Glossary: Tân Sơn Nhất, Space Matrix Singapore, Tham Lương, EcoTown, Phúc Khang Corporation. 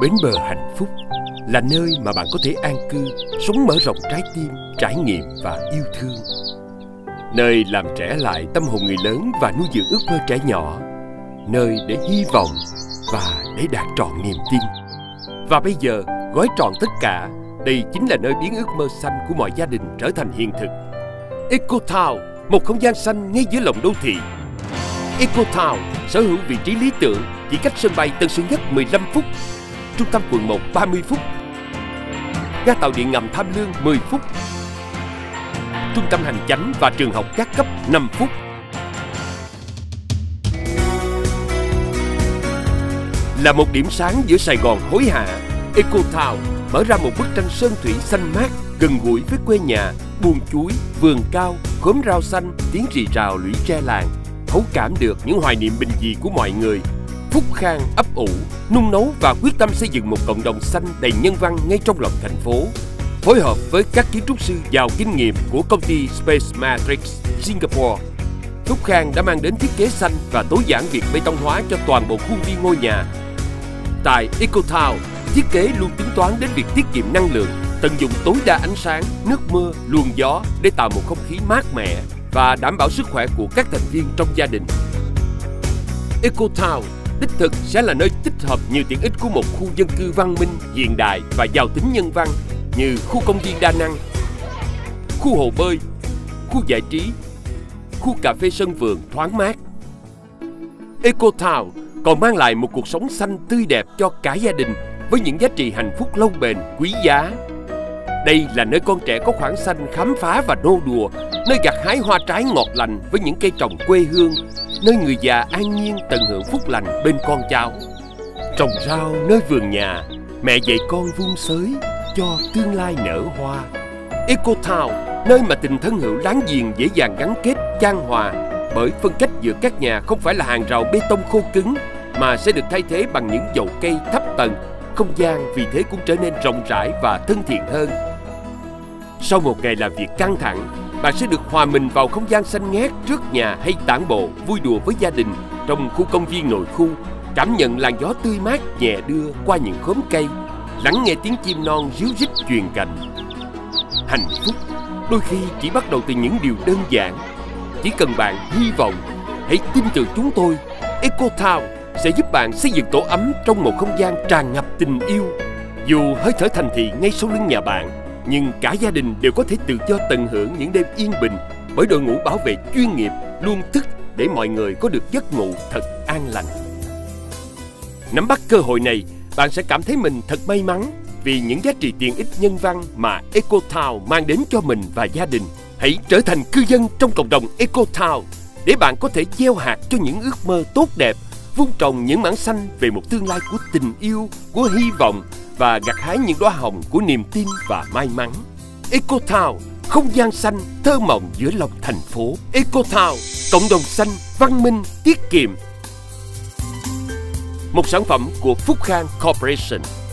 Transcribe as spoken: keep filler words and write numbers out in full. Bến bờ hạnh phúc là nơi mà bạn có thể an cư, sống mở rộng trái tim, trải nghiệm và yêu thương. Nơi làm trẻ lại tâm hồn người lớn và nuôi dưỡng ước mơ trẻ nhỏ. Nơi để hy vọng và để đạt trọn niềm tin. Và bây giờ, gói trọn tất cả, đây chính là nơi biến ước mơ xanh của mọi gia đình trở thành hiện thực. EcoTown, một không gian xanh ngay giữa lòng đô thị. EcoTown sở hữu vị trí lý tưởng, chỉ cách sân bay Tân Sơn Nhất mười lăm phút, trung tâm quận một ba mươi phút, ga tàu điện ngầm Tham Lương mười phút, trung tâm hành chánh và trường học các cấp năm phút. Là một điểm sáng giữa Sài Gòn hối hả, EcoTown mở ra một bức tranh sơn thủy xanh mát, gần gũi với quê nhà, buồng chuối, vườn cao, khóm rau xanh, tiếng rì rào lũy tre làng, thấu cảm được những hoài niệm bình dị của mọi người. Phúc Khang ấp ủ, nung nấu và quyết tâm xây dựng một cộng đồng xanh đầy nhân văn ngay trong lòng thành phố. Phối hợp với các kiến trúc sư giàu kinh nghiệm của công ty Space Matrix Singapore, Phúc Khang đã mang đến thiết kế xanh và tối giản việc bê tông hóa cho toàn bộ khuôn viên ngôi nhà. Tại EcoTown, thiết kế luôn tính toán đến việc tiết kiệm năng lượng, tận dụng tối đa ánh sáng, nước mưa, luồng gió để tạo một không khí mát mẻ và đảm bảo sức khỏe của các thành viên trong gia đình. EcoTown đích thực sẽ là nơi tích hợp nhiều tiện ích của một khu dân cư văn minh, hiện đại và giàu tính nhân văn như khu công viên đa năng, khu hồ bơi, khu giải trí, khu cà phê sân vườn thoáng mát. EcoTown còn mang lại một cuộc sống xanh tươi đẹp cho cả gia đình với những giá trị hạnh phúc lâu bền, quý giá. Đây là nơi con trẻ có khoảng xanh khám phá và nô đùa, nơi gặt hái hoa trái ngọt lành với những cây trồng quê hương, nơi người già an nhiên tận hưởng phúc lành bên con cháu. Trồng rau nơi vườn nhà, mẹ dạy con vun xới cho tương lai nở hoa. EcoTown, nơi mà tình thân hữu láng giềng dễ dàng gắn kết, chan hòa, bởi phân cách giữa các nhà không phải là hàng rào bê tông khô cứng mà sẽ được thay thế bằng những dậu cây thấp tầng. Không gian vì thế cũng trở nên rộng rãi và thân thiện hơn. Sau một ngày làm việc căng thẳng, bạn sẽ được hòa mình vào không gian xanh ngát trước nhà hay tản bộ, vui đùa với gia đình trong khu công viên nội khu, cảm nhận làn gió tươi mát nhẹ đưa qua những khóm cây, lắng nghe tiếng chim non ríu rít chuyền cành. Hạnh phúc đôi khi chỉ bắt đầu từ những điều đơn giản. Chỉ cần bạn hy vọng, hãy tin tưởng chúng tôi, EcoTown sẽ giúp bạn xây dựng tổ ấm trong một không gian tràn ngập tình yêu. Dù hơi thở thành thị ngay sau lưng nhà bạn, nhưng cả gia đình đều có thể tự do tận hưởng những đêm yên bình bởi đội ngũ bảo vệ chuyên nghiệp luôn thức để mọi người có được giấc ngủ thật an lành. Nắm bắt cơ hội này, bạn sẽ cảm thấy mình thật may mắn vì những giá trị tiện ích nhân văn mà EcoTown mang đến cho mình và gia đình. Hãy trở thành cư dân trong cộng đồng EcoTown để bạn có thể gieo hạt cho những ước mơ tốt đẹp, vun trồng những mảng xanh về một tương lai của tình yêu, của hy vọng và gặt hái những đóa hồng của niềm tin và may mắn. EcoTown, không gian xanh thơ mộng giữa lòng thành phố. EcoTown, cộng đồng xanh văn minh tiết kiệm. Một sản phẩm của Phúc Khang Corporation.